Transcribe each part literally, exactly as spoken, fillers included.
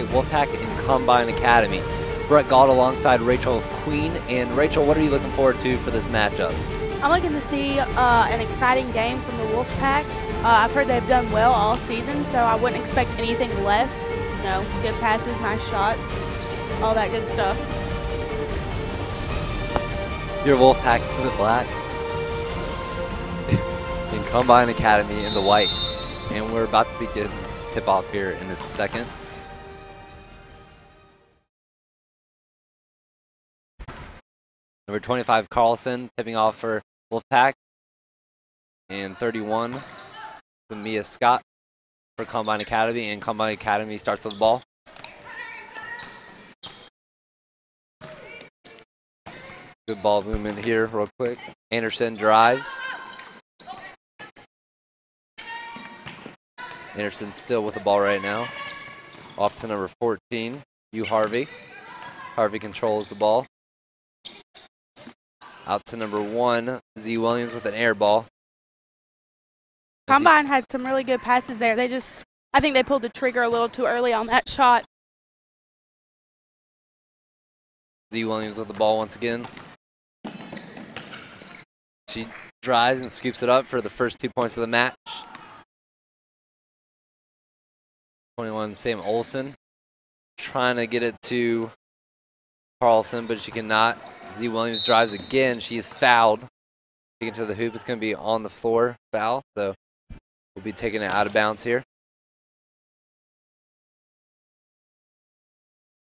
State Wolfpack and Combine Academy. Brett Gaud alongside Rachel Queen. And Rachel, what are you looking forward to for this matchup? I'm looking to see uh, an exciting game from the Wolfpack. Uh, I've heard they've done well all season, so I wouldn't expect anything less. You know, good passes, nice shots, all that good stuff. Your Wolfpack in the black, and Combine Academy in the white. And we're about to begin tip-off here in this second. Number twenty-five, Carlson, tipping off for Wolfpack. And thirty-one, Samia Scott for Combine Academy. And Combine Academy starts with the ball. Good ball movement here real quick. Anderson drives. Anderson still with the ball right now. Off to number fourteen, Hugh Harvey. Harvey controls the ball. Out to number one, Z Williams with an air ball. Combine had some really good passes there. They just, I think they pulled the trigger a little too early on that shot. Z Williams with the ball once again. She drives and scoops it up for the first two points of the match. twenty-one, Sam Olsen, trying to get it to Carlson, but she cannot. Z Williams drives again. She is fouled. Taken to the hoop. It's going to be on the floor foul, so we'll be taking it out of bounds here.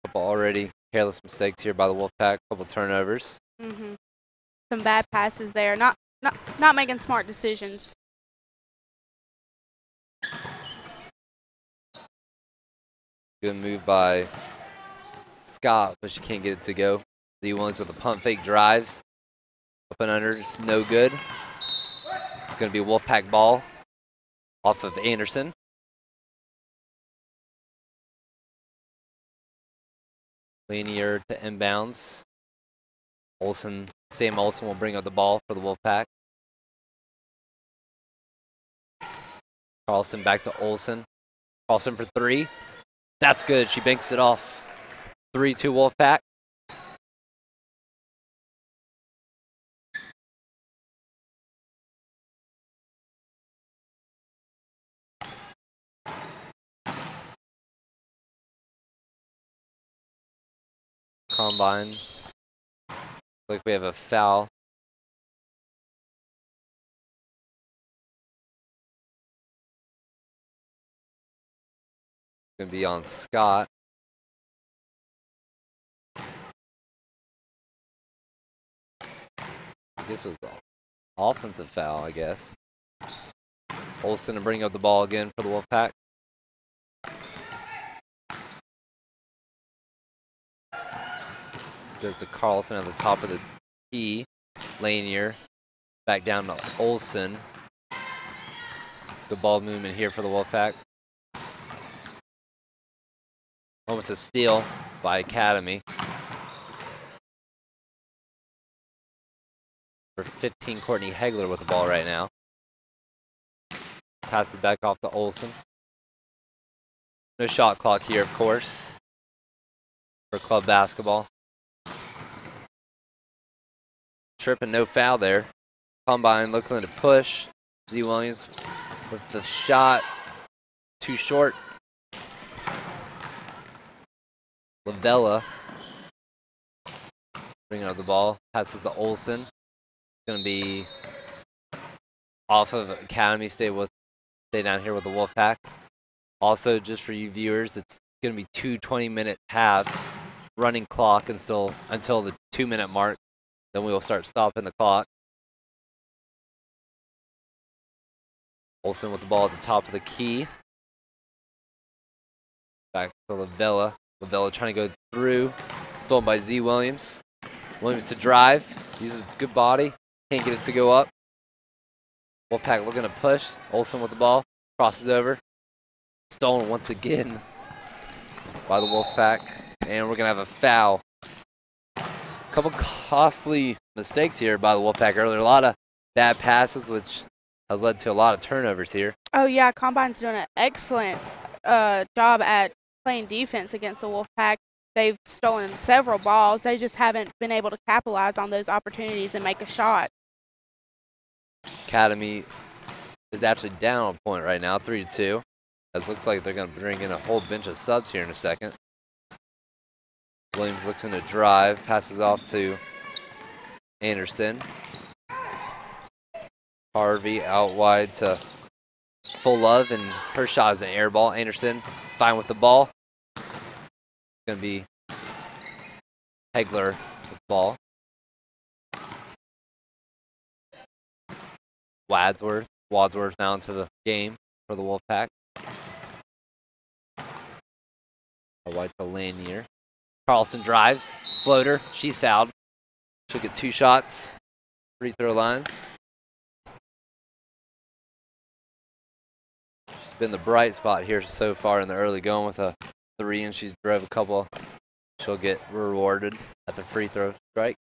Couple already careless mistakes here by the Wolfpack. Couple turnovers. Mm-hmm. Some bad passes there. Not, not, not making smart decisions. Good move by Scott, but she can't get it to go. Z Williams with a pump fake drives. Up and under, it's no good. It's going to be a Wolfpack ball off of Anderson. Lanier to inbounds. Olsen, Sam Olsen will bring up the ball for the Wolfpack. Carlson back to Olsen. Carlson for three. That's good. She banks it off. three two Wolfpack. Combine. Like we have a foul. Gonna be on Scott. This was the offensive foul, I guess. Olsen to bring up the ball again for the Wolfpack. Goes to Carlson at the top of the key. Lanier back down to Olsen. The ball movement here for the Wolfpack. Almost a steal by Academy. Number fifteen, Courtney Hegler with the ball right now. Passes back off to Olsen. No shot clock here, of course, for club basketball. Trip and no foul there. Combine looking to push. Z Williams with the shot. Too short. Lavella bringing up the ball. Passes to Olsen. Going to be off of Academy. Stay with, stay down here with the Wolfpack. Also, just for you viewers, it's going to be two twenty-minute halves, running clock until until the two-minute mark. Then we will start stopping the clock. Olsen with the ball at the top of the key. Back to Lavella. Lavella trying to go through. Stolen by Z Williams. Williams to drive. Uses a good body. Can't get it to go up. Wolfpack looking to push. Olsen with the ball. Crosses over. Stolen once again by the Wolfpack. And we're going to have a foul. Couple costly mistakes here by the Wolfpack earlier. A lot of bad passes, which has led to a lot of turnovers here. Oh, yeah. Combine's doing an excellent uh, job at playing defense against the Wolfpack. They've stolen several balls. They just haven't been able to capitalize on those opportunities and make a shot. Academy is actually down a point right now, three to two. As looks like they're going to bring in a whole bunch of subs here in a second. Williams looks in a drive, passes off to Anderson. Harvey out wide to Full Love, and her shot is an air ball. Anderson fine with the ball. Going to be Hegler with the ball. Wadsworth. Wadsworth now into the game for the Wolfpack. White to Lanier. Carlson drives. Floater. She's fouled. She'll get two shots. Free throw line. She's been the bright spot here so far in the early going with a three, and she's drove a couple. She'll get rewarded at the free throw strike.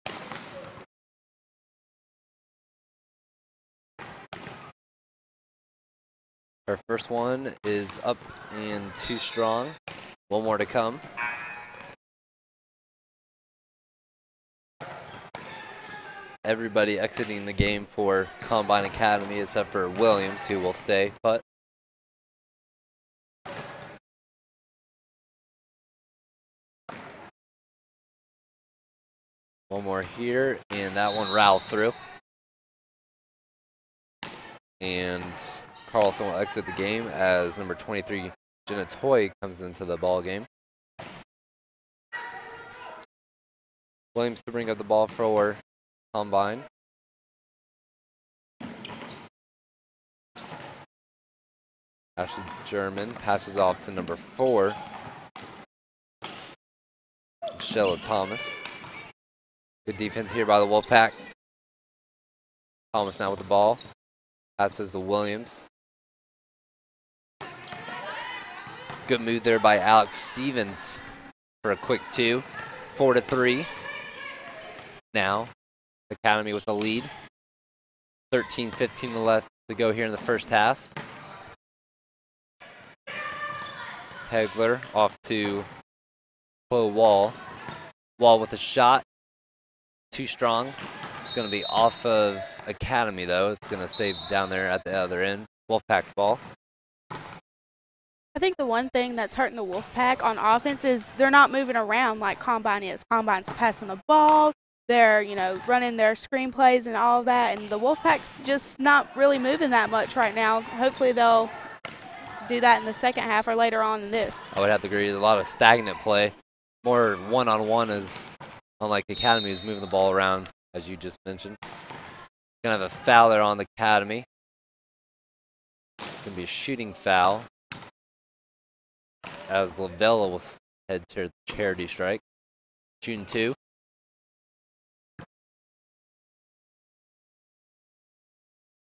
Her first one is up and too strong. One more to come. Everybody exiting the game for Combine Academy except for Williams, who will stay put. One more here, and that one rattles through. And Carlson will exit the game as number twenty-three. Jenna Toy comes into the ball game. Williams to bring up the ball for Combine. Ashley German passes off to number four, Michelle Thomas. Good defense here by the Wolfpack. Thomas now with the ball. Passes to Williams. Good move there by Alex Stevens for a quick two. Four to three. Now, Academy with a lead. thirteen fifteen left to go here in the first half. Hegler off to Quo Wall. Wall with a shot. Too strong. It's going to be off of Academy, though. It's going to stay down there at the other end. Wolfpack's ball. I think the one thing that's hurting the Wolfpack on offense is they're not moving around like Combine is. Combine's passing the ball. They're, you know, running their screenplays and all of that. And the Wolfpack's just not really moving that much right now. Hopefully they'll do that in the second half or later on in this. I would have to agree. A lot of stagnant play. More one-on-one is unlike the Academy is moving the ball around, as you just mentioned. Going to have a foul there on the Academy. Going to be a shooting foul, as Lavella will head to the charity strike. June two.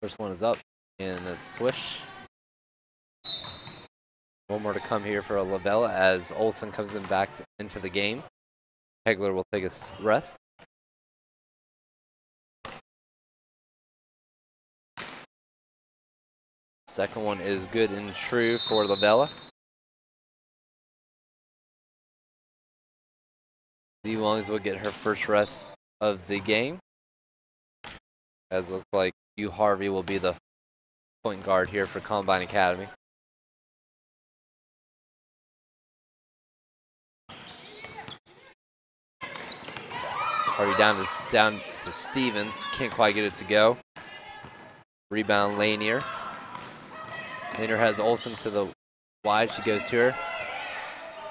First one is up, and a swish. One more to come here for a Lavella as Olsen comes in back into the game. Hegler will take a rest. Second one is good and true for Lavella. Z Williams will get her first rest of the game, as it looks like Hugh Harvey will be the point guard here for Combine Academy. Harvey down to, down to Stevens. Can't quite get it to go. Rebound Lanier. Lanier has Olsen to the wide. She goes to her.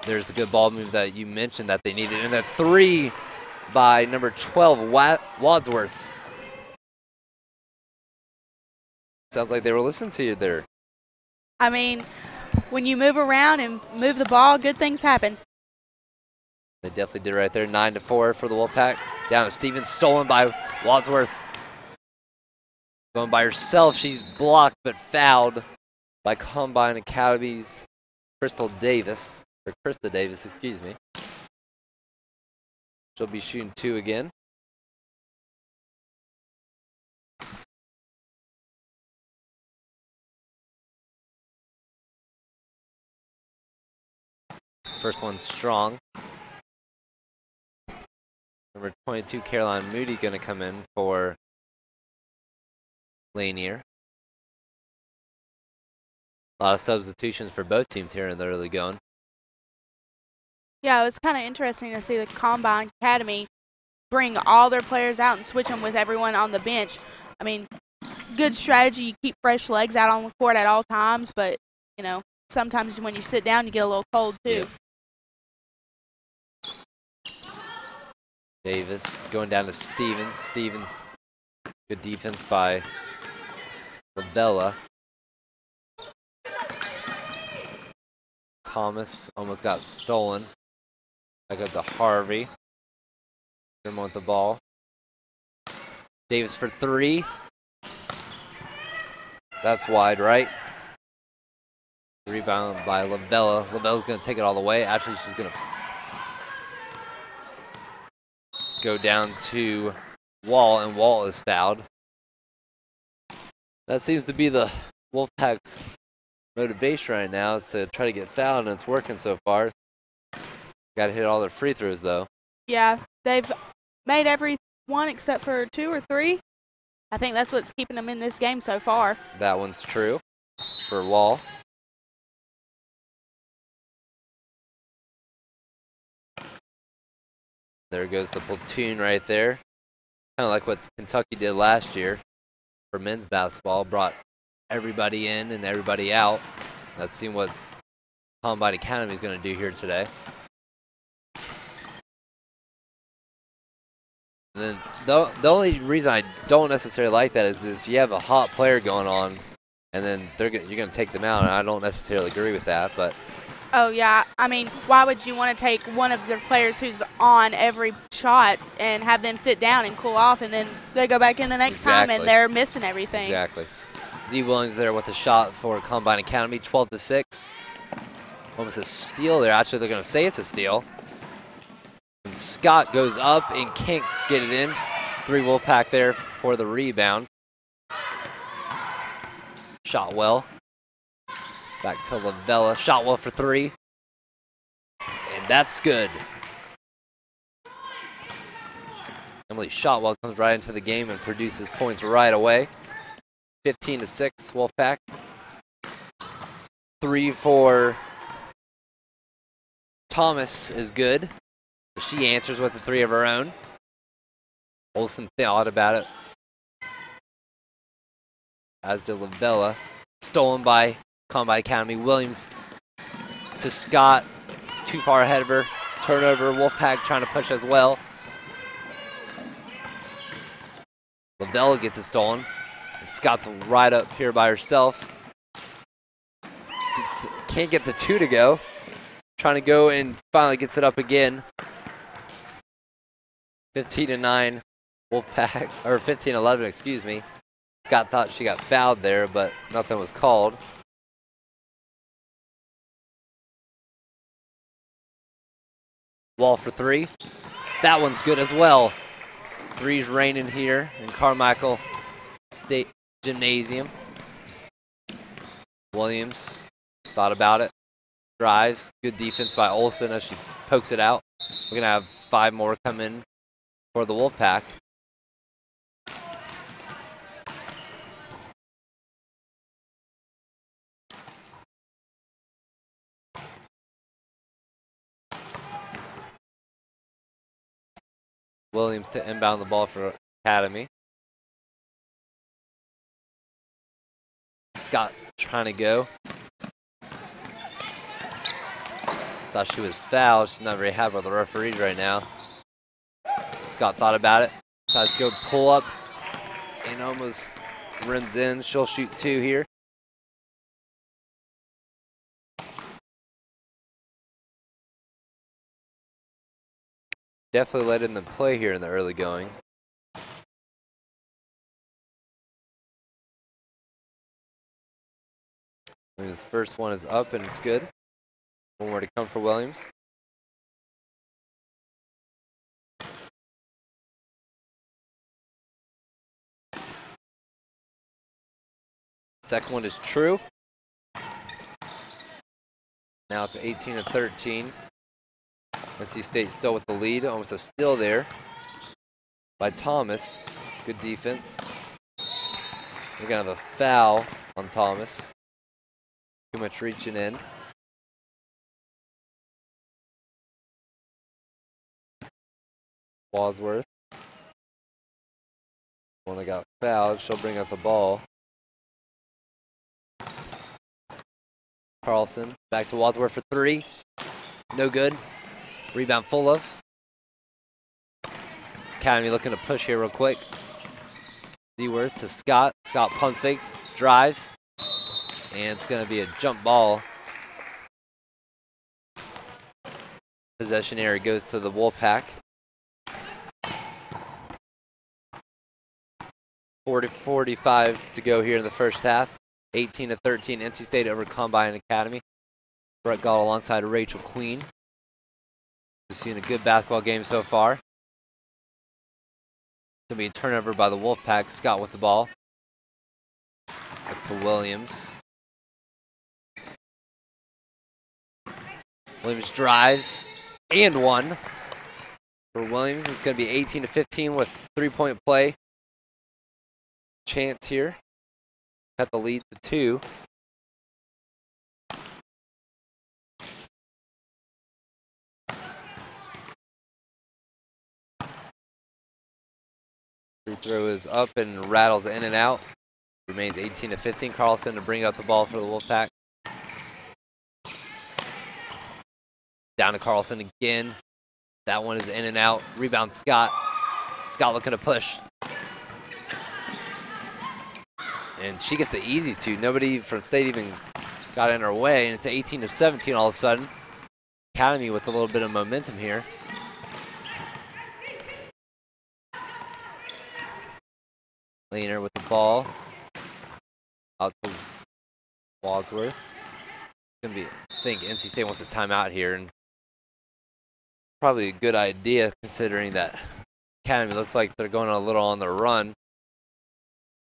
There's the good ball move that you mentioned that they needed. And a three by number twelve, Wadsworth. Sounds like they were listening to you there. I mean, when you move around and move the ball, good things happen. They definitely did right there. Nine to four for the Wolfpack. Down to Stevens, stolen by Wadsworth. Going by herself. She's blocked but fouled by Combine Academy's Crystal Davis. Or Krista Davis, excuse me. She'll be shooting two again. First one strong. Number twenty-two, Caroline Moody, going to come in for Lanier. A lot of substitutions for both teams here in the early going. Yeah, it was kind of interesting to see the Combine Academy bring all their players out and switch them with everyone on the bench. I mean, good strategy. You keep fresh legs out on the court at all times, but, you know, sometimes when you sit down, you get a little cold, too. Davis going down to Stevens. Stevens, good defense by Lavella. Thomas almost got stolen. Back up to Harvey. German with the ball. Davis for three. That's wide right. Rebound by Lavella. Lavella's going to take it all the way. Actually, she's going to go down to Wall, and Wall is fouled. That seems to be the Wolfpack's motivation right now, is to try to get fouled, and it's working so far. Got to hit all their free throws, though. Yeah, they've made every one except for two or three. I think that's what's keeping them in this game so far. That one's true for Wall. There goes the platoon right there. Kind of like what Kentucky did last year for men's basketball. Brought everybody in and everybody out. Let's see what Combine Academy is going to do here today. And then the, the only reason I don't necessarily like that is if you have a hot player going on and then they're gonna, you're going to take them out. And I don't necessarily agree with that, but... Oh, yeah. I mean, why would you want to take one of their players who's on every shot and have them sit down and cool off, and then they go back in the next exactly. time and they're missing everything? Exactly. Z Williams there with a shot for Combine Academy, twelve to six. Almost a steal there. Actually, they're going to say it's a steal. And Scott goes up and can't get it in. Three Wolfpack there for the rebound. Shot well. Back to Lavella. Shot well for three. And that's good. Emily Shotwell comes right into the game and produces points right away. fifteen to six, Wolfpack. Three for Thomas is good. She answers with the three of her own. Olsen thought about it. As did Lavella. Stolen by Combine Academy. Williams to Scott, too far ahead of her. Turnover, Wolfpack trying to push as well. Lavella gets it stolen. And Scott's right up here by herself. Gets, can't get the two to go. Trying to go and finally gets it up again. fifteen to nine, Wolfpack, or fifteen eleven, excuse me. Scott thought she got fouled there, but nothing was called. Wall for three. That one's good as well. Three's raining here in Carmichael State Gymnasium. Williams thought about it. Drives. Good defense by Olsen as she pokes it out. We're going to have five more come in for the Wolfpack. Williams to inbound the ball for Academy. Scott trying to go. Thought she was fouled. She's not very happy with the referees right now. Scott thought about it. Decides to go pull up and almost rims in. She'll shoot two here. Definitely let in the play here in the early going. His first one is up and it's good. One more to come for Williams. Second one is true. Now it's eighteen to thirteen. N C State still with the lead, almost a steal there by Thomas. Good defense. We're going to have a foul on Thomas. Too much reaching in. Wadsworth. When they got fouled, she'll bring up the ball. Carlson back to Wadsworth for three. No good. Rebound full of. Academy looking to push here real quick. Z-Worth to Scott. Scott pumps fakes, drives, and it's going to be a jump ball. Possession area goes to the Wolfpack. forty forty-five to go here in the first half. eighteen to thirteen, N C State over Combine Academy. Brett Gaud alongside Rachel Queen. We've seen a good basketball game so far. Going to be a turnover by the Wolfpack. Scott with the ball. Up to Williams. Williams drives and one. For Williams, it's going to be eighteen to fifteen with three-point play. Chance here. Cut the lead to two. Free throw is up and rattles in and out. Remains eighteen to fifteen. Carlson to bring up the ball for the Wolfpack. Down to Carlson again. That one is in and out. Rebound Scott. Scott looking to push. And she gets the easy two. Nobody from State even got in her way. And it's eighteen to seventeen all of a sudden. Academy with a little bit of momentum here. Lanier with the ball. Out to Wadsworth. It's gonna be, I think N C State wants a timeout here, and probably a good idea considering that Academy looks like they're going a little on the run.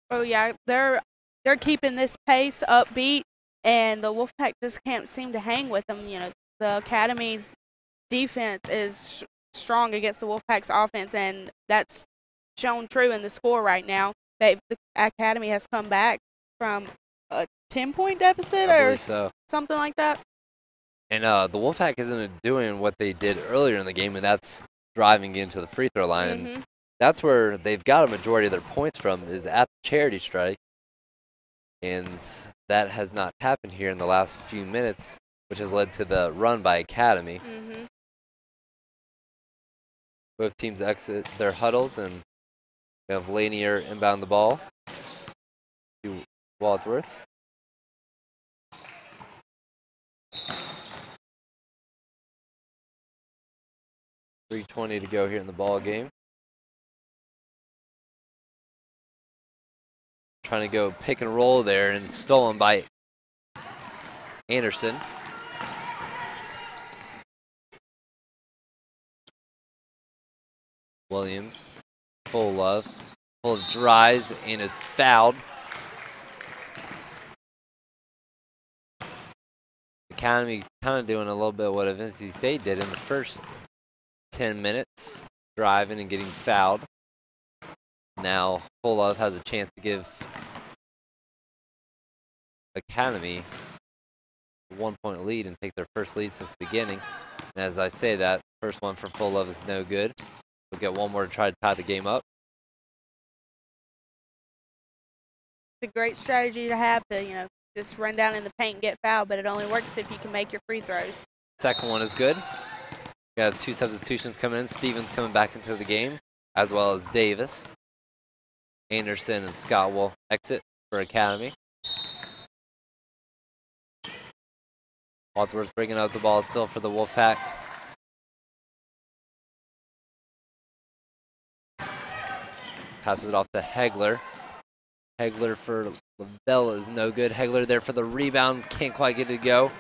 Oh yeah, they're they're keeping this pace upbeat, and the Wolfpack just can't seem to hang with them. You know, the Academy's defense is strong against the Wolfpack's offense, and that's shown true in the score right now. They, the Academy has come back from a ten-point deficit or so. Something like that. And uh, the Wolfpack isn't doing what they did earlier in the game, and that's driving into the free throw line. Mm-hmm. That's where they've got a majority of their points from, is at the charity strike. And that has not happened here in the last few minutes, which has led to the run by Academy. Mm-hmm. Both teams exit their huddles, and we have Lanier inbound the ball to Wadsworth. three twenty to go here in the ball game. Trying to go pick and roll there, and it's stolen by Anderson. Williams. Full of, full of drives, and is fouled. Academy kind of doing a little bit of what N C State did in the first ten minutes, driving and getting fouled. Now, full of has a chance to give Academy a one-point lead and take their first lead since the beginning. And as I say that, first one from full of is no good. We'll get one more to try to tie the game up. It's a great strategy to have to, you know, just run down in the paint and get fouled, but it only works if you can make your free throws. Second one is good. We have two substitutions coming in. Stevens coming back into the game, as well as Davis. Anderson and Scott will exit for Academy. Wadsworth bringing up the ball still for the Wolfpack. Passes it off to Hegler. Hegler for Lavella is no good. Hegler there for the rebound. Can't quite get it to go.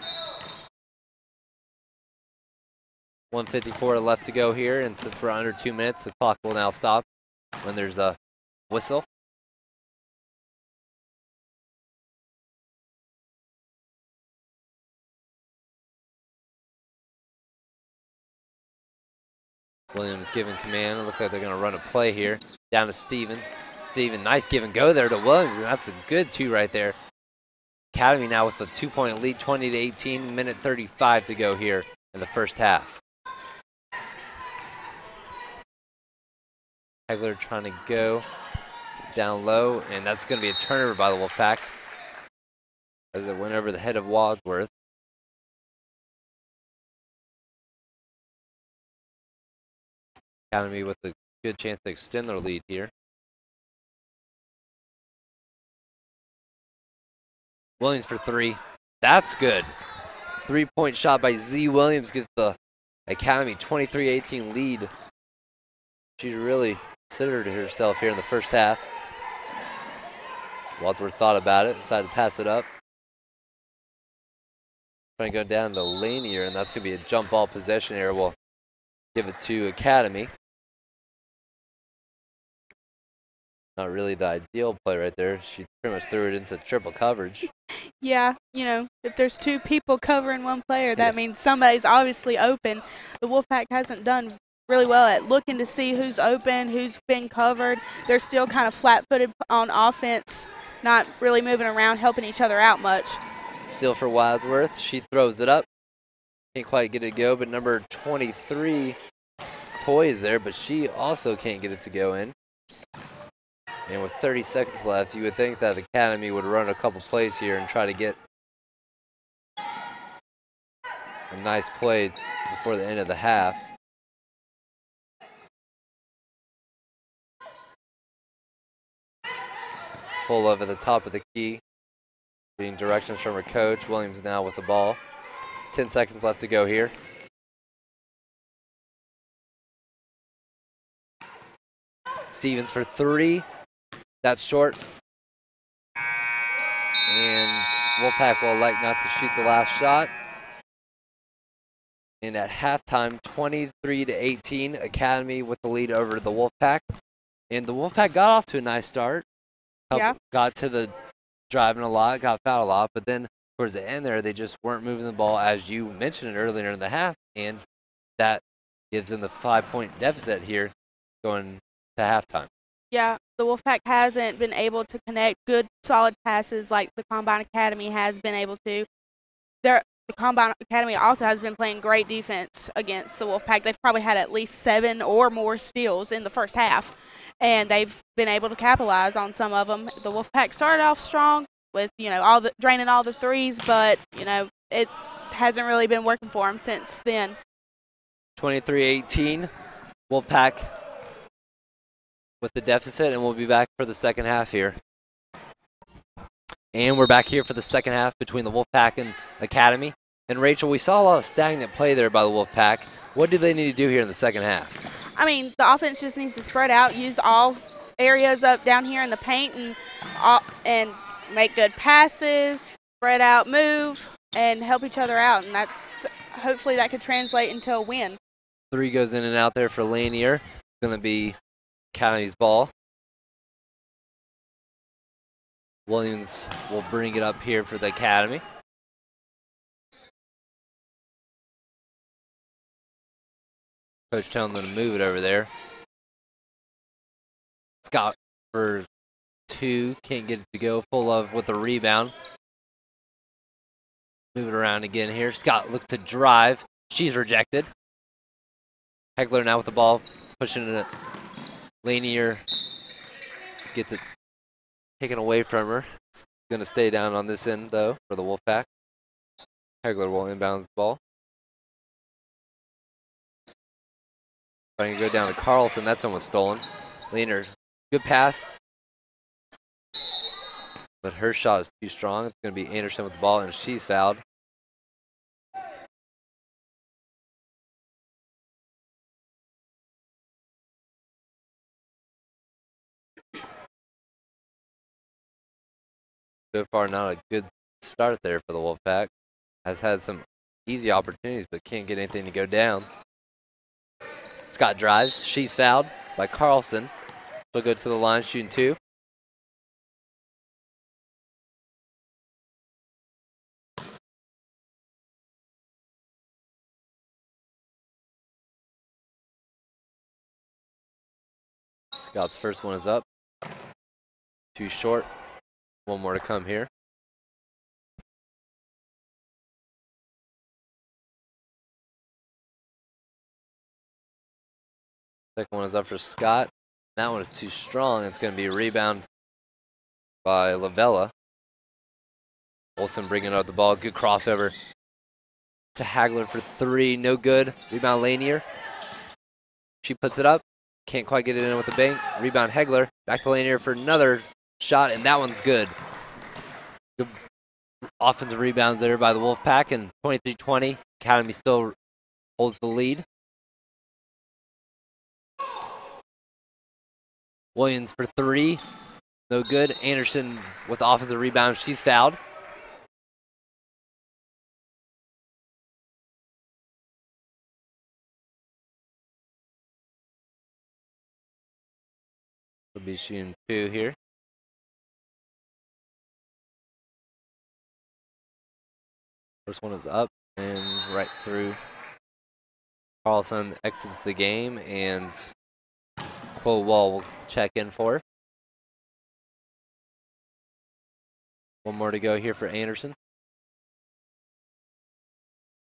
one fifty-four left to go here. And since we're under two minutes, the clock will now stop when there's a whistle. Williams giving command. It looks like they're going to run a play here. Down to Stevens. Stevens, nice give and go there to Williams, and that's a good two right there. Academy now with a two-point lead, twenty to eighteen, minute thirty-five to go here in the first half. Hegler trying to go down low, and that's going to be a turnover by the Wolfpack as it went over the head of Wadsworth. Academy with a good chance to extend their lead here. Williams for three. That's good. Three-point shot by Z Williams gets the Academy twenty-three eighteen lead. She's really considered herself here in the first half. Wadsworth thought about it, decided to pass it up. Trying to go down to Lanier, and that's going to be a jump ball possession here. We'll give it to Academy. Not really the ideal play right there. She pretty much threw it into triple coverage. Yeah, you know, if there's two people covering one player, that yeah. means somebody's obviously open. The Wolfpack hasn't done really well at looking to see who's open, who's been covered. They're still kind of flat-footed on offense, not really moving around, helping each other out much. Still for Wadsworth. She throws it up. Can't quite get it to go, but number twenty-three, Toy, is there, but she also can't get it to go in. And with thirty seconds left, you would think that the Academy would run a couple plays here and try to get a nice play before the end of the half. Full of at the top of the key. Getting directions from her coach. Williams now with the ball. ten seconds left to go here. Stevens for three. That's short. And Wolfpack will elect not to shoot the last shot. And at halftime, twenty-three to eighteen, Academy with the lead over the Wolfpack. And the Wolfpack got off to a nice start. Yeah. Got to the driving a lot, got fouled a lot, but then towards the end there, they just weren't moving the ball, as you mentioned earlier in the half, and that gives them the five-point deficit here going to halftime. Yeah, the Wolfpack hasn't been able to connect good, solid passes like the Combine Academy has been able to. They're, the Combine Academy also has been playing great defense against the Wolfpack. They've probably had at least seven or more steals in the first half, and they've been able to capitalize on some of them. The Wolfpack started off strong with, you know, all the, draining all the threes, but, you know, it hasn't really been working for them since then. twenty-three eighteen, Wolfpack with the deficit, and we'll be back for the second half here. And we're back here for the second half between the Wolfpack and Academy. And, Rachel, we saw a lot of stagnant play there by the Wolfpack. What do they need to do here in the second half? I mean, the offense just needs to spread out, use all areas up down here in the paint, and all, and make good passes, spread out, move, and help each other out. And that's hopefully that could translate into a win. Three goes in and out there for Lanier. It's going to be Academy's ball. Williams will bring it up here for the Academy. Coach Townsend to move it over there. Scott for two. Can't get it to go. Full of with a rebound. Move it around again here. Scott looks to drive. She's rejected. Hegler now with the ball. Pushing it. Lanier gets it taken away from her. It's going to stay down on this end, though, for the Wolfpack. Hegler will inbounds the ball. Trying to go down to Carlson. That's almost stolen. Lanier, good pass. But her shot is too strong. It's going to be Anderson with the ball, and she's fouled. So far, not a good start there for the Wolfpack. Has had some easy opportunities, but can't get anything to go down. Scott drives. She's fouled by Carlson. She'll go to the line, shooting two. Scott's first one is up. Too short. One more to come here. Second one is up for Scott. That one is too strong. It's going to be a rebound by Lavella. Olsen bringing up the ball. Good crossover to Hagler for three. No good. Rebound Lanier. She puts it up. Can't quite get it in with the bank. Rebound Hegler. Back to Lanier for another shot, and that one's good. Good offensive rebounds there by the Wolfpack, and twenty-three twenty. Academy still holds the lead. Williams for three. No good. Anderson with the offensive rebound. She's fouled. We'll be shooting two here. First one is up and right through. Carlson exits the game, and Quo Wall will check in for her. One more to go here for Anderson.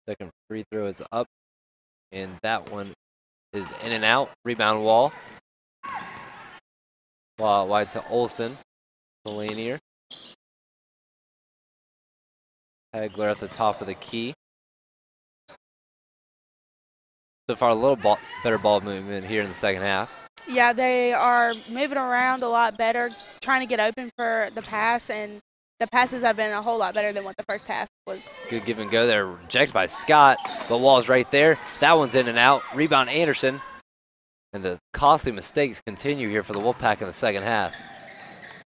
Second free throw is up, and that one is in and out. Rebound Wall. Ball wide to Olsen. Lanier. Hegler at the top of the key. So far, a little ball, better ball movement here in the second half. Yeah, they are moving around a lot better, trying to get open for the pass, and the passes have been a whole lot better than what the first half was. Good give and go there. Rejected by Scott, but Wall's right there. That one's in and out. Rebound Anderson. And the costly mistakes continue here for the Wolfpack in the second half.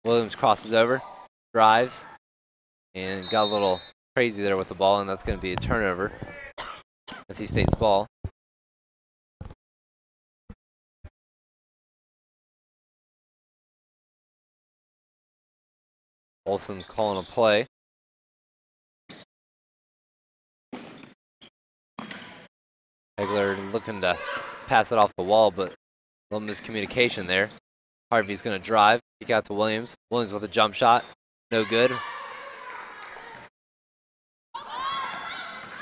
Williams crosses over, drives, and got a little crazy there with the ball, and that's going to be a turnover. N C State's ball. Olsen calling a play. Hegler looking to pass it off the wall, but a little miscommunication there. Harvey's going to drive. Kick out to Williams. Williams with a jump shot. No good.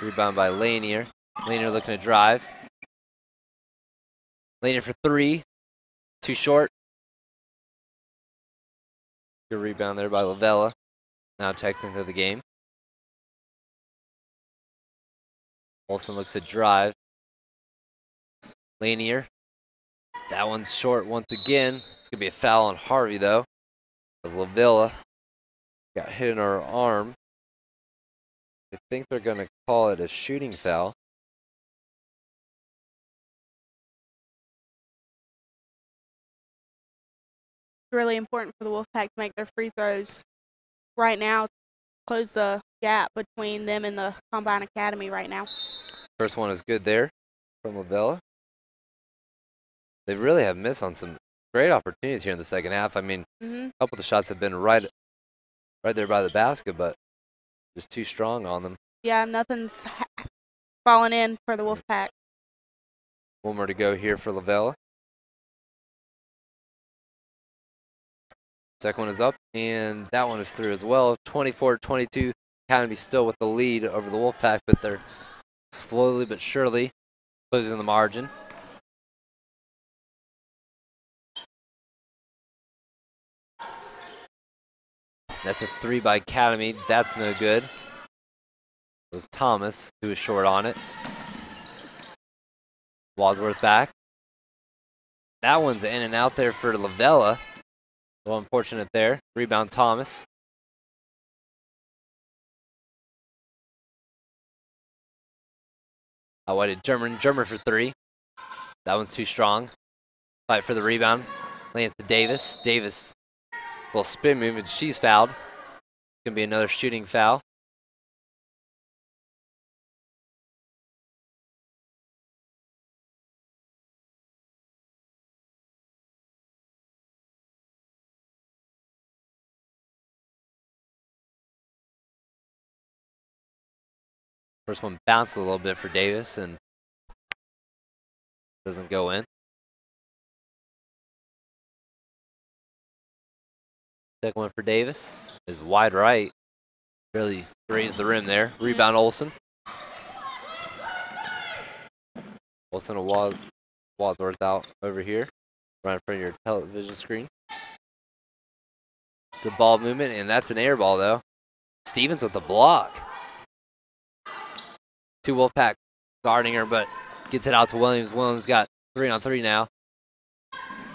Rebound by Lanier. Lanier looking to drive. Lanier for three. Too short. Good rebound there by Lavella. Now checked into the game. Olsen looks to drive. Lanier. That one's short once again. It's going to be a foul on Harvey, though. Because Lavella got hit in her arm. I think they're going to call it a shooting foul. Really important for the Wolfpack to make their free throws right now, close the gap between them and the Combine Academy right now. First one is good there from Lavella. They really have missed on some great opportunities here in the second half. I mean, mm-hmm. a couple of the shots have been right, right there by the basket, but just too strong on them. Yeah, nothing's falling in for the Wolfpack. One more to go here for Lavella. Second one is up, and that one is through as well. twenty-four twenty-two, Academy still with the lead over the Wolfpack, but they're slowly but surely closing the margin. That's a three by Academy. That's no good. It was Thomas who was short on it. Wadsworth back. That one's in and out there for Lavella. Well, unfortunate there. Rebound Thomas. I wanted German. German for three. That one's too strong. Fight for the rebound. Lands to Davis. Davis, little spin move, and she's fouled. Gonna be another shooting foul. First one bounced a little bit for Davis and doesn't go in. Second one for Davis is wide right. Really raised the rim there. Rebound Olsen. Olsen a Wad Wadsworth out over here. Right in front of your television screen. Good ball movement, and that's an air ball though. Stevens with the block. Two Wolfpack guarding her, but gets it out to Williams. Williams got three on three now.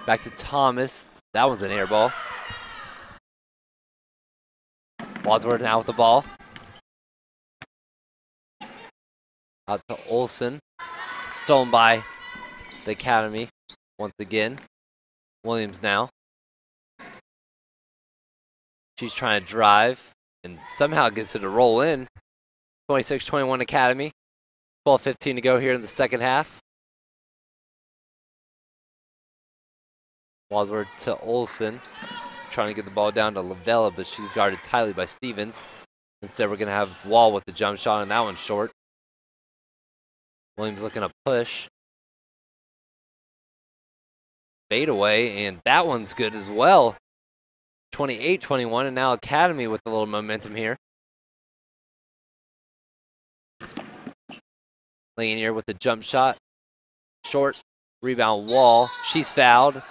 Back to Thomas. That one's an air ball. Wadsworth now with the ball. Out to Olsen. Stolen by the Academy once again. Williams now. She's trying to drive and somehow gets it to roll in. twenty-six twenty-one Academy. twelve fifteen to go here in the second half. Wadsworth to Olsen. Trying to get the ball down to Lavella, but she's guarded tightly by Stevens. Instead, we're going to have Wall with the jump shot, and that one's short. Williams looking to push. Fade away, and that one's good as well. twenty-eight twenty-one, and now Academy with a little momentum here. Lanier with the jump shot. Short. Rebound Wall. She's fouled,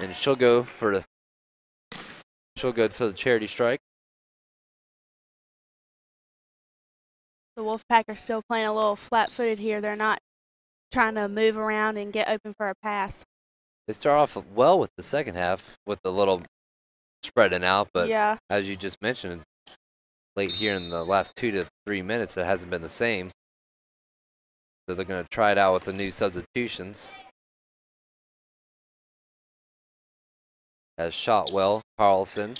and she'll go for the She'll go to the charity strike. The Wolfpack are still playing a little flat-footed here. They're not trying to move around and get open for a pass. They start off well with the second half with a little spreading out, but yeah, as you just mentioned, late here in the last two to three minutes, it hasn't been the same. So they're going to try it out with the new substitutions. As Shotwell, Carlson,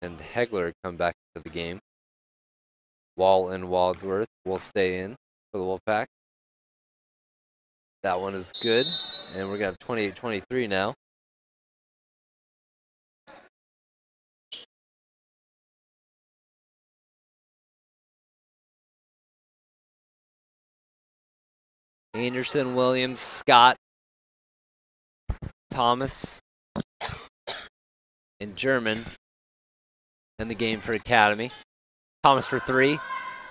and Hegler come back to the game. Wall and Wadsworth will stay in for the Wolfpack. That one is good, and we're going to have twenty-eight twenty-three now. Anderson, Williams, Scott, Thomas, and German in the game for Academy. Thomas for three.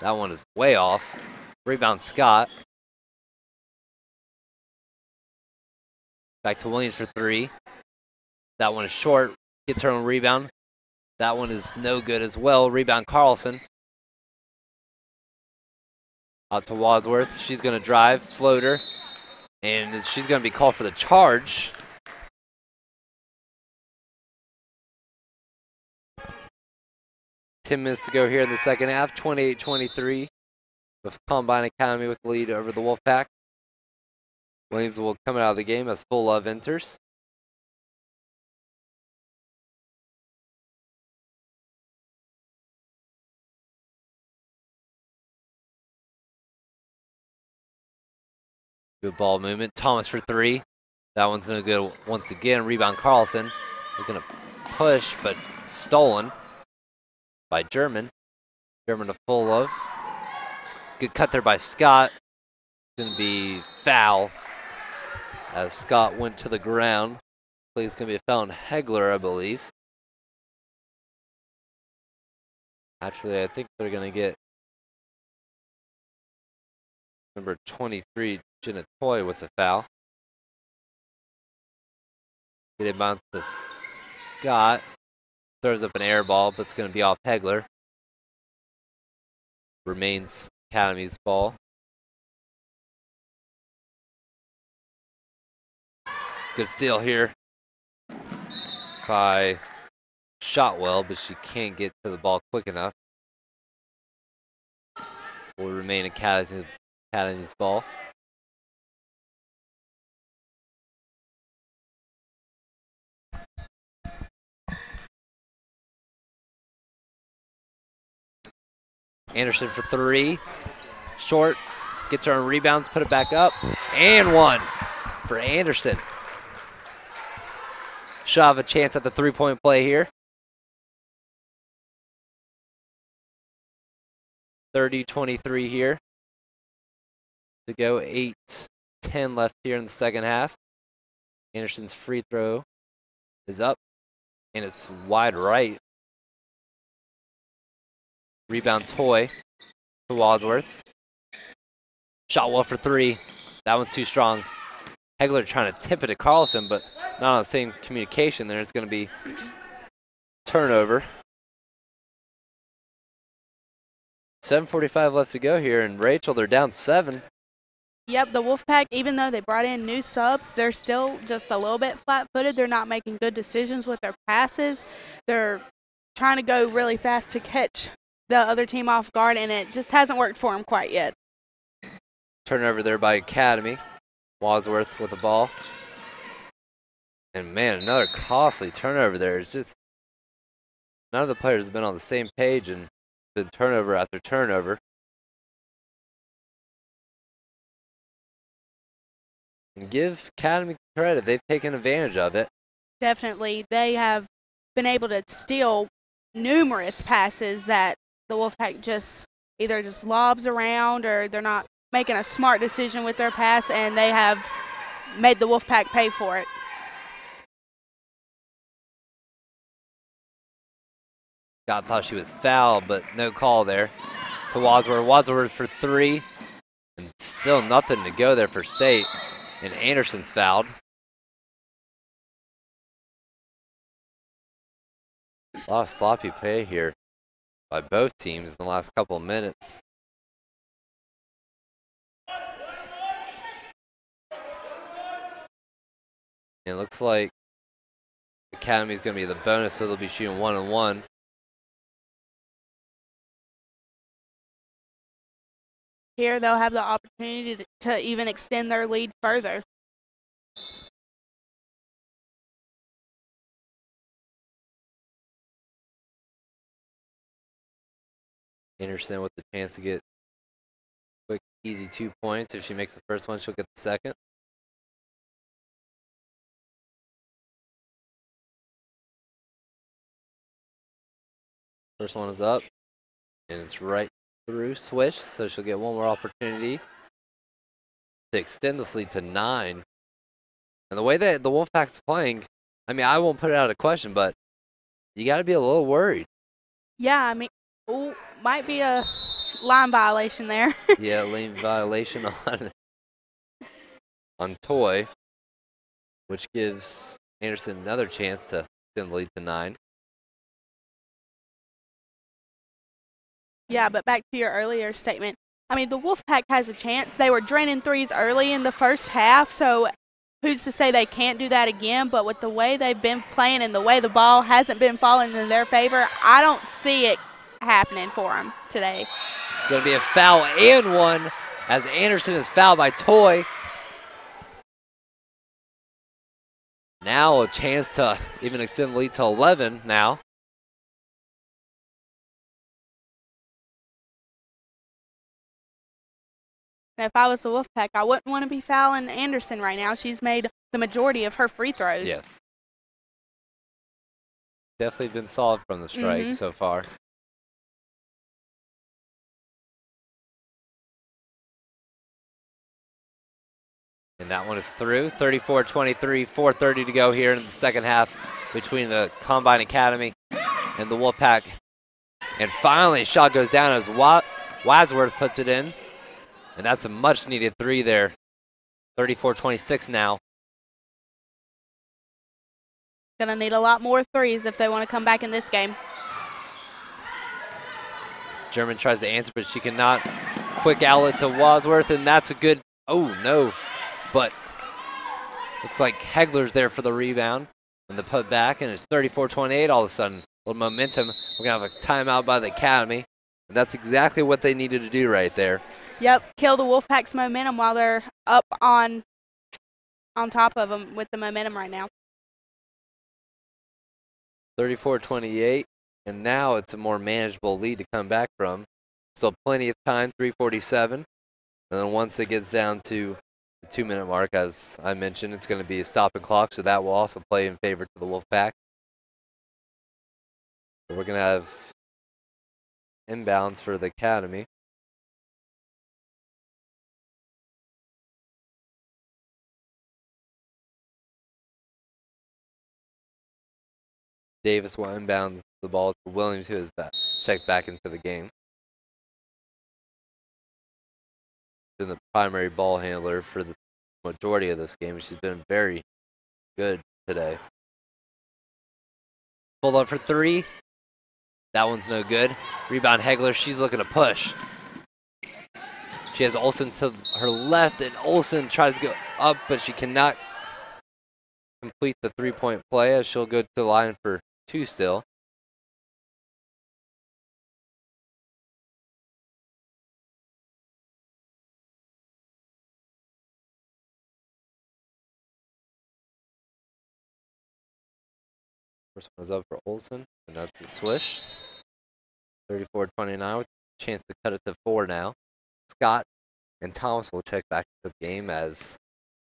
That one is way off. Rebound Scott. Back to Williams for three. That one is short. Gets her own rebound. That one is no good as well. Rebound Carlson. Out to Wadsworth. She's going to drive. Floater. And she's going to be called for the charge. ten minutes to go here in the second half, twenty-eight twenty-three, with Combine Academy with the lead over the Wolfpack. Williams will come out of the game as Full Love enters. Good ball movement. Thomas for three. That one's no good once again. Rebound Carlson. Looking to push, but stolen by German. German to Full Love. Good cut there by Scott. It's going to be foul as Scott went to the ground. I think it's going to be a foul on Hegler, I believe. Actually, I think they're going to get number twenty-three, Jenna Toy, with the foul. Get it bounce to Scott. Throws up an air ball, but it's going to be off Hegler. Remains Academy's ball. Good steal here by Shotwell, but she can't get to the ball quick enough. Will remain Academy's, Academy's ball. Anderson for three. Short. Gets her own rebounds. Put it back up. And one for Anderson. Should have a chance at the three-point play here. thirty twenty-three here. To go. eight ten left here in the second half. Anderson's free throw is up. and it's wide right. Rebound Toy to Wadsworth. Shot well for three. That one's too strong. Hegler trying to tip it to Carlson, but not on the same communication there. It's going to be turnover. seven forty-five left to go here, and Rachel, they're down seven. Yep, the Wolfpack, even though they brought in new subs, they're still just a little bit flat-footed. They're not making good decisions with their passes. They're trying to go really fast to catch the other team off guard, and it just hasn't worked for them quite yet. Turnover there by Academy. Wadsworth with the ball. And, man, another costly turnover there. It's just none of the players have been on the same page and been turnover after turnover. And give Academy credit. They've taken advantage of it. Definitely. They have been able to steal numerous passes that the Wolfpack just either just lobs around or they're not making a smart decision with their pass, and they have made the Wolfpack pay for it. God thought she was fouled, but no call there to Wadsworth. Wadsworth for three, and still nothing to go there for State. And Anderson's fouled. A lot of sloppy play here by both teams in the last couple of minutes. And it looks like Academy's going to be the bonus, so they'll be shooting one and one. Here they'll have the opportunity to, to even extend their lead further. Anderson with the chance to get quick, easy two points. If she makes the first one, she'll get the second. First one is up, and it's right through switch, so she'll get one more opportunity to extend this lead to nine. And the way that the Wolfpack's playing, I mean, I won't put it out of question, but you got to be a little worried. Yeah, I mean, ooh, might be a line violation there. Yeah, lane violation on on Toy, which gives Anderson another chance to extend the lead to nine. Yeah, but back to your earlier statement. I mean, the Wolfpack has a chance. They were draining threes early in the first half, so who's to say they can't do that again? But with the way they've been playing and the way the ball hasn't been falling in their favor, I don't see it happening for them today. Going to be a foul and one as Anderson is fouled by Toy. Now a chance to even extend the lead to eleven now. And if I was the Wolfpack, I wouldn't want to be fouling Anderson right now. She's made the majority of her free throws. Yes. Definitely been solid from the strike mm-hmm. so far. And that one is through. thirty-four twenty-three, four thirty to go here in the second half between the Combine Academy and the Wolfpack. And finally, a shot goes down as Wadsworth puts it in. And that's a much-needed three there. thirty-four twenty-six now. Going to need a lot more threes if they want to come back in this game. German tries to answer, but she cannot. Quick outlet to Wadsworth, and that's a good... Oh, no. But looks like Hegler's there for the rebound. And the put back, and it's thirty-four twenty-eight all of a sudden. A little momentum. We're going to have a timeout by the Academy. And that's exactly what they needed to do right there. Yep, kill the Wolfpack's momentum while they're up on on top of them with the momentum right now. thirty-four twenty-eight, and now it's a more manageable lead to come back from. Still plenty of time, three forty-seven. And then once it gets down to the two-minute mark, as I mentioned, it's going to be a stopping clock, so that will also play in favor to the Wolfpack. We're going to have inbounds for the Academy. Davis will inbound the ball to Williams, who is back, checked back into the game. Been the primary ball handler for the majority of this game. She's been very good today. Pulled up for three. That one's no good. Rebound Hegler. She's looking to push. She has Olsen to her left, and Olsen tries to go up, but she cannot complete the three-point play as she'll go to the line for two still. First one is up for Olsen, and that's a swish. thirty-four twenty-nine with a chance to cut it to four now. Scott and Thomas will check back to the game as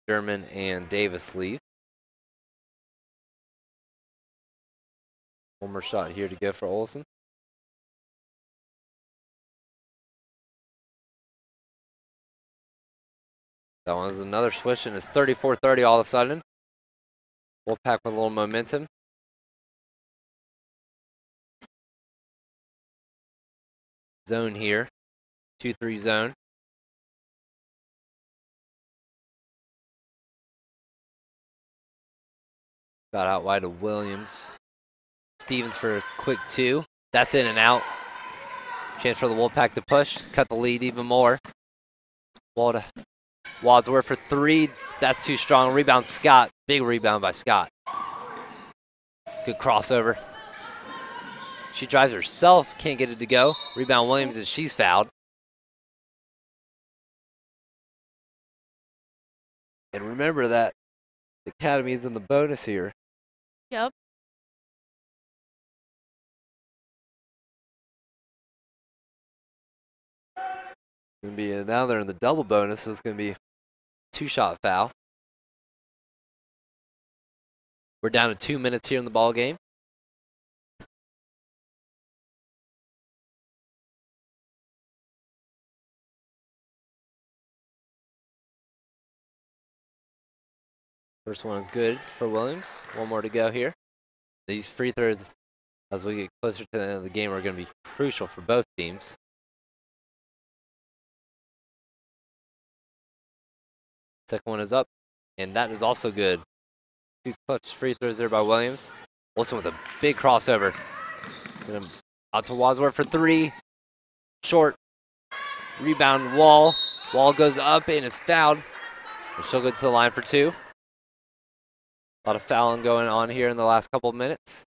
German and Davis leave. One more shot here to go for Olsen. That one is another swish, and it's thirty-four thirty all of a sudden. Wolfpack with a little momentum. Zone here. two three zone. Got out wide to Williams. Stevens for a quick two. That's in and out. Chance for the Wolfpack to push. Cut the lead even more. Wall to Wadsworth for three. That's too strong. Rebound Scott. Big rebound by Scott. Good crossover. She drives herself. Can't get it to go. Rebound Williams, and she's fouled. And remember that the Academy is in the bonus here. Yep. Gonna be uh, now they're in the double bonus, so it's gonna be two-shot foul. We're down to two minutes here in the ball game. First one is good for Williams. One more to go here. These free throws, as we get closer to the end of the game, are gonna be crucial for both teams. Second one is up, and that is also good. Two clutch free throws there by Williams. Wilson with a big crossover. Out to Wadsworth for three. Short. Rebound Wall. Wall goes up and is fouled. And she'll go to the line for two. A lot of fouling going on here in the last couple of minutes.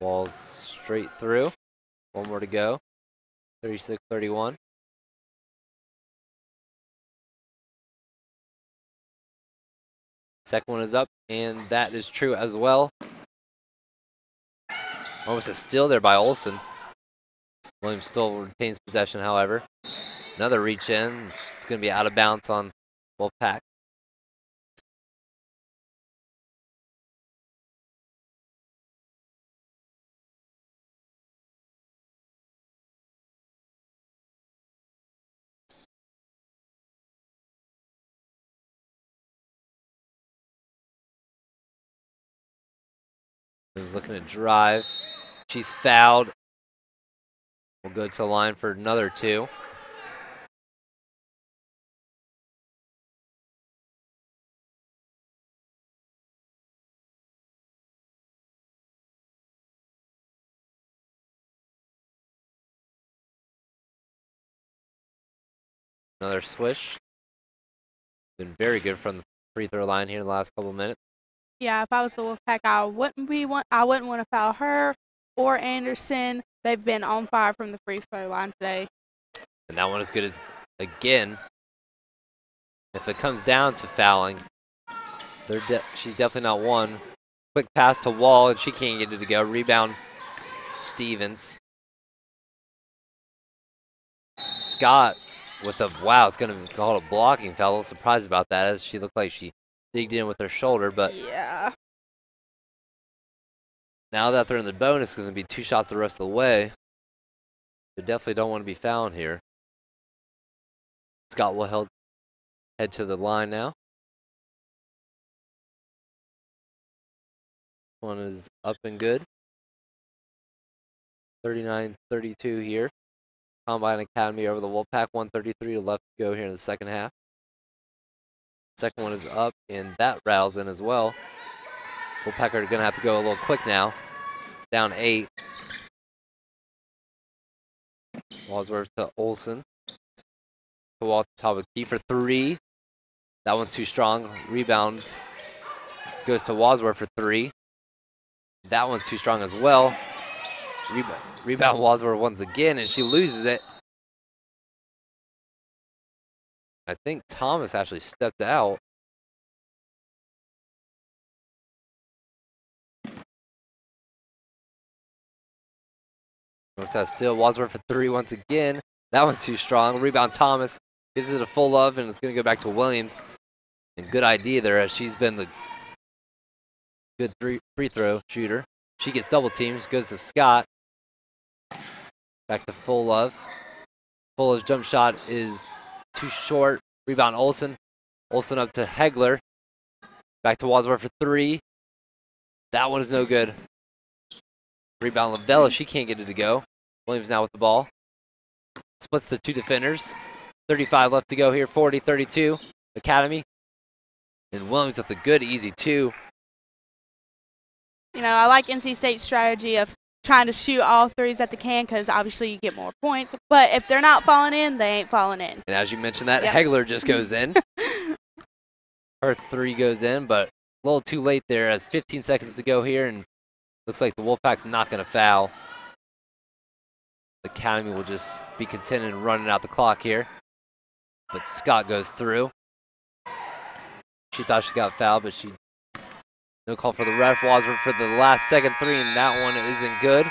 Walls straight through. One more to go. thirty-six thirty-one. Second one is up, and that is true as well. Almost a steal there by Olsen. Williams still retains possession, however. Another reach in. It's going to be out of bounds on Wolfpack. Looking to drive. She's fouled. We'll go to the line for another two. Another swish. Been very good from the free throw line here in the last couple of minutes. Yeah, if I was the Wolfpack, I wouldn't be want. I wouldn't want to foul her or Anderson. They've been on fire from the free throw line today. And that one is good as again. If it comes down to fouling, they're de she's definitely not one. Quick pass to Wall, and she can't get it to go. Rebound, Stevens. Scott with a wow. It's going to be called a blocking foul. A little surprised about that, as she looked like she digged in with her shoulder, but yeah. Now that they're in the bonus, it's going to be two shots the rest of the way. They definitely don't want to be fouling here. Scott will head to the line now. One is up and good. thirty-nine thirty-two here. Combine Academy over the Wolfpack. one thirty-three left to go here in the second half. Second one is up, and that rattles in as well. Wolfpack are going to have to go a little quick now. Down eight. Wadsworth to Olsen. Po Wall to top of key for three. That one's too strong. Rebound goes to Wadsworth for three. That one's too strong as well. Rebound, rebound Wadsworth once again, and she loses it. I think Thomas actually stepped out. Still Wadsworth for three once again. That one's too strong. Rebound Thomas gives it a full love, and it's going to go back to Williams. And good idea there, as she's been the good three free throw shooter. She gets double teams. Goes to Scott. Back to Full Love. Full Love's jump shot is too short. Rebound Olsen. Olsen up to Hegler. Back to Wadsworth for three. That one is no good. Rebound Lavella. She can't get it to go. Williams now with the ball. Splits the two defenders. thirty-five left to go here. forty thirty-two. Academy. And Williams with a good easy two. You know, I like N C State's strategy of trying to shoot all threes that they can, because obviously you get more points. But if they're not falling in, they ain't falling in. And as you mentioned that, yep. Hegler just goes in. Her three goes in, but a little too late there, as fifteen seconds to go here, and looks like the Wolfpack's not going to foul. The Academy will just be content in running out the clock here. But Scott goes through. She thought she got fouled, but she... No call for the ref. Wadsworth for the last second three, and that one isn't good.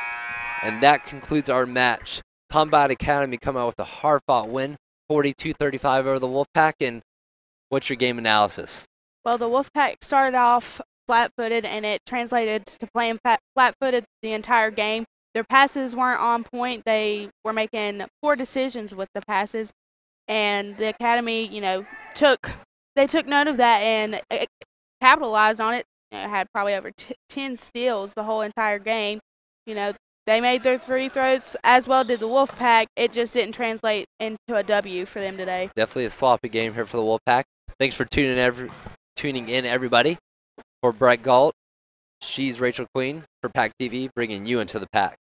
And that concludes our match. Combine Academy come out with a hard-fought win, forty-two thirty-five over the Wolfpack. And what's your game analysis? Well, the Wolfpack started off flat-footed, and it translated to playing flat-footed the entire game. Their passes weren't on point. They were making poor decisions with the passes, and the Academy, you know, took they took note of that and capitalized on it. You know, had probably over t ten steals the whole entire game. You know, they made their three throws, as well did the Wolfpack. It just didn't translate into a W for them today. Definitely a sloppy game here for the Wolfpack. Thanks for tuning every tuning in, everybody. For Brett Gaud, she's Rachel Queen for Pack T V, bringing you into the pack.